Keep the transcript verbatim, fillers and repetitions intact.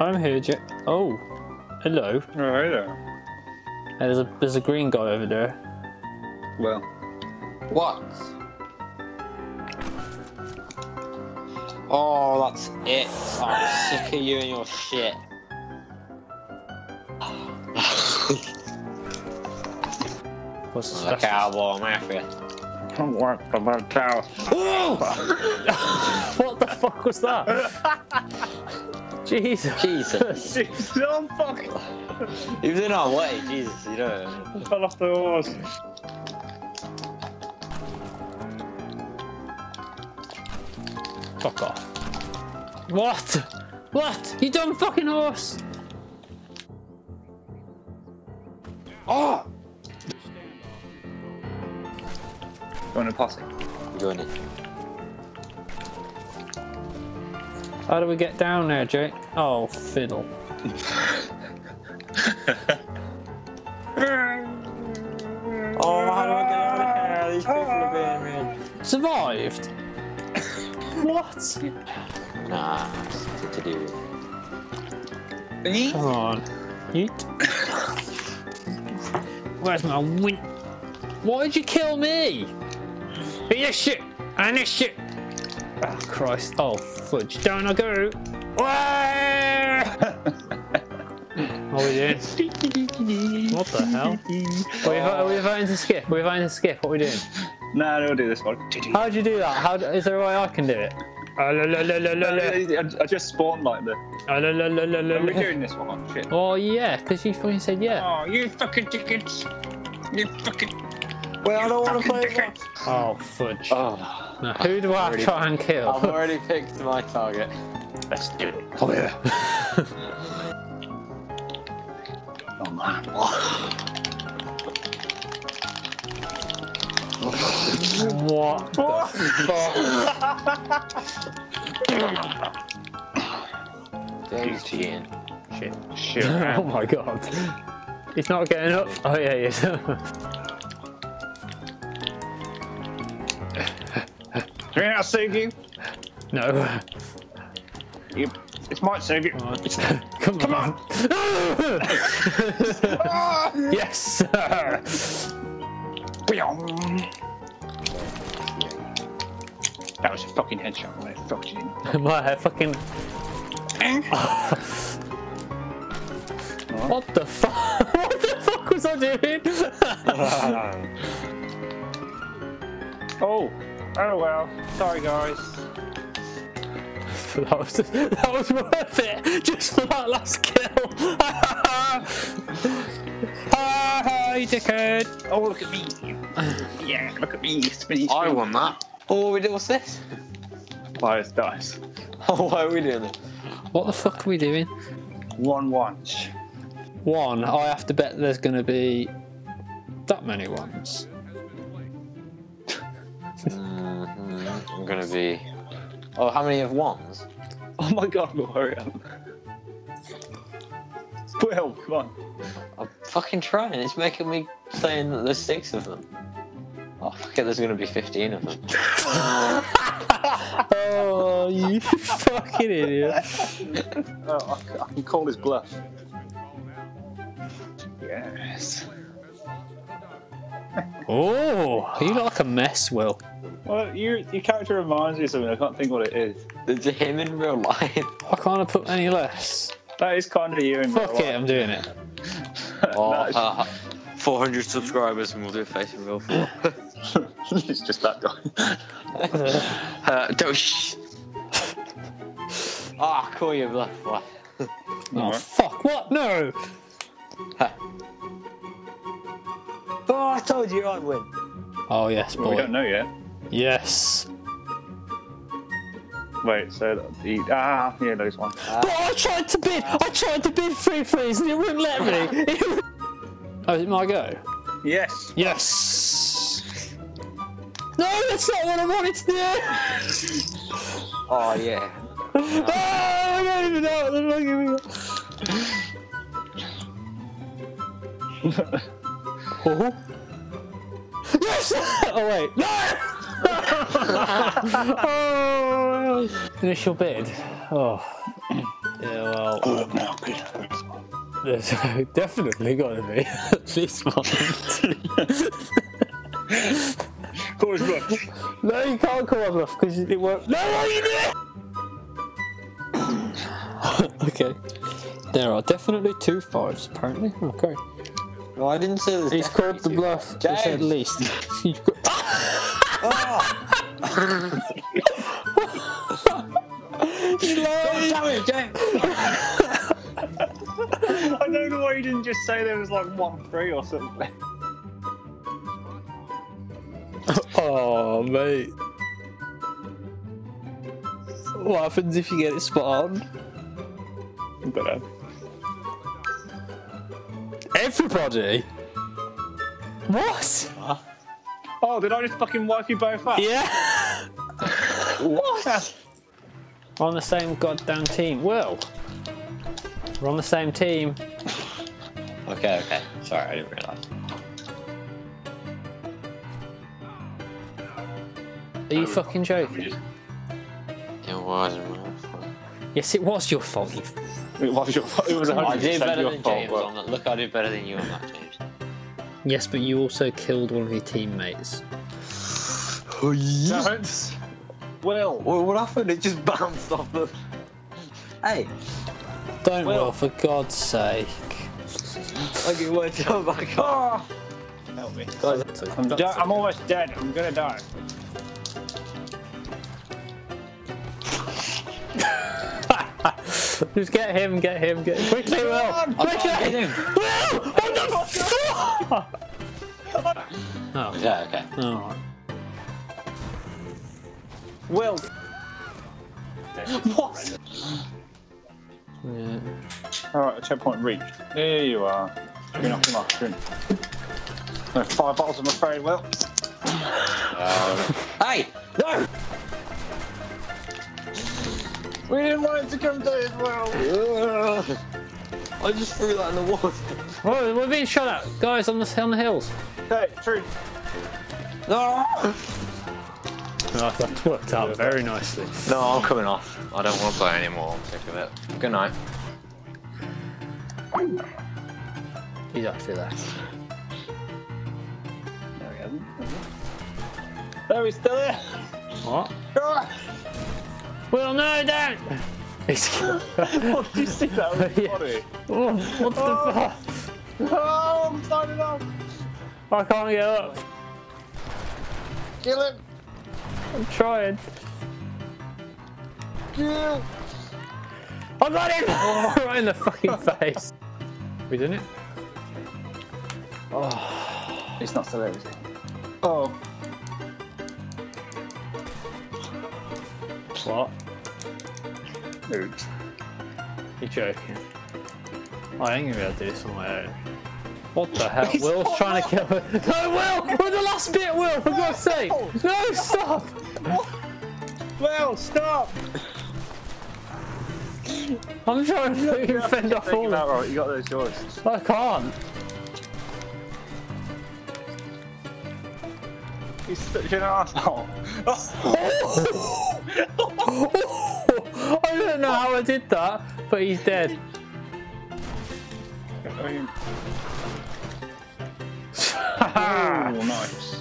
I'm here, J. Oh, hello. Oh, hi there. Hey, there's a there's a green guy over there. Well, what? Oh, that's it. I'm sick of you and your shit. What's the special? Okay, I'll I'm after you. Don't work for my cow. What the fuck was that? Jesus. Jesus. He was on fucking. He was in our way, Jesus, you know. I fell off the horse. Fuck off. What? What? You dumb fucking horse! Oh! Going in posse. We're going in. How do we get down there, Jake? Oh, fiddle. Oh, how do I get out of here? These people are being real. Survived? What? Nah, nothing to do with it. Come on. Yeet. Where's my win? Why did you kill me? Eat this shit! And this shit! Oh, Christ. Oh, fudge. Down I go! What are we doing? What the hell? Oh. Are we voting to skip? Are we voting to skip? What are we doing? No, no, we'll do this one. How did you do that? How do, is there a way I can do it? Uh, la, la, la, la, la, la. I just spawned like this. Uh, la, la, la, la, la. Are we doing this one? Shit. Oh, yeah, because you fucking said yeah. Oh, you fucking tickets! You fucking... Well, I don't want to play one. Oh, fudge. Oh. Now, who do I try and kill? I've already picked my target. Let's do it. Oh, yeah. Oh, man. What the fuck? Duty in. Shit. Shit. Oh, my God. He's not getting up. Oh, yeah, he is. Can I save you? No. You, it might save you. Oh, come on. Come on. Yes, sir. That was a fucking headshot. My fucking. My fucking. What the fuck? What the fuck was I doing? Oh. Oh well, sorry guys. That was, that was worth it, just for that last kill. Ha ha ha, you dickhead. Oh, look at me. Yeah, look at me. Spinny, spinny. I won that. Oh, we did, what's this? Players dice. Oh, why are we doing this? What the fuck are we doing? One watch. One, I have to bet there's going to be that many ones. Mm-hmm. I'm gonna be. Oh, how many have ones? Oh my God, we'll hurry up. Well, come on. I'm fucking trying. It's making me saying that there's six of them. Oh, fuck it, there's gonna be fifteen of them. Oh, you fucking idiot. Oh, I can call his bluff. Yes. Oh, you look like a mess, Will. Well, your, your character reminds me of something, I can't think what it is. It's him in real life. I can't put any less. That is kind of you in Fuck real life. Fuck it, I'm doing it. Oh, uh, four hundred subscribers and we'll do a face in real life. It's just that guy. uh, don't shh. Ah, oh, call your bluff, boy. Oh, fuck, what? No! Huh. Oh, I told you I'd win. Oh, yes, boy. Well, we don't know yet. Yes. Wait, so the ah, yeah, those one. Ah. But I tried to bid. I tried to bid three threes and it wouldn't let me. Oh, is it my go? Yes. Yes. No, that's not what I wanted to do. Oh yeah. No. Oh, I don't even know what they're looking at. Oh. Yes! Oh wait, no! Oh. Initial bid. Oh, Yeah, well. Oh, look now, Peter. There's definitely got to be at least one. Call us bluff. No, you can't call us bluff because it won't. No, no, you did. Okay. There are definitely two fives, apparently. Okay. Well, I didn't say this. He's called the bluff. He said at least. You lied. Tell me, James. I don't know why you didn't just say there was like one three or something. Oh, mate. What happens if you get it spot on? I don't know. Everybody? What? Huh? Oh, did I just fucking wipe you both up? Yeah. What? We're on the same goddamn team. Well. We're on the same team. Okay, okay. Sorry, I didn't realise. Are you fucking joking? It wasn't my fault. Yes, it was your fault. It was your fault. It was one hundred percent I did better your than fault, James on that. Look, I did better than you on that, James. Yes, but you also killed one of your teammates. Oh, yes. Well, what happened? It just bounced off the... Hey. Don't well, well, for God's sake. Okay, well, jump back. Oh. Help me. God, I'm, I'm almost dead. I'm gonna die. Just get him, get him, get him. Quickly, Will! On, quickly! On, Will! Oh, no! Oh. Yeah, okay. Oh. Will! What? Yeah. Alright, checkpoint reached. There you are. You're not going to drink. There's five bottles, I'm afraid, Will. Um. Hey! No! We didn't want it to come down as well. I just threw that in the water. Oh, we're being shot at. Guys, on the, on the hills. Okay, true. No! No, that's worked out very nicely. No, I'm coming off. I don't want to play anymore. I'm sick of it. Good night. He's after that. There we go. There, he's still there. What? Well, no, don't. What did you see that? That was funny. Oh, what the oh. fuck? Oh, I'm signing off. I can't get up. Kill him. I'm trying. Yeah. I got him! Oh. Right in the fucking face. We did it. Oh, it's not so late, is it? Oh. What? Oops. You're joking. I ain't gonna be able to do this on my own. What the hell? He's Will's not trying not. to kill me. No, Will! We're the last bit, Will! For no, God's sake! No, no, stop! Will, stop! I'm trying to you fend off all that right. You got those choices. I can't. He's such an arsehole. I don't know how I did that, but he's dead. I mean... Oh, nice.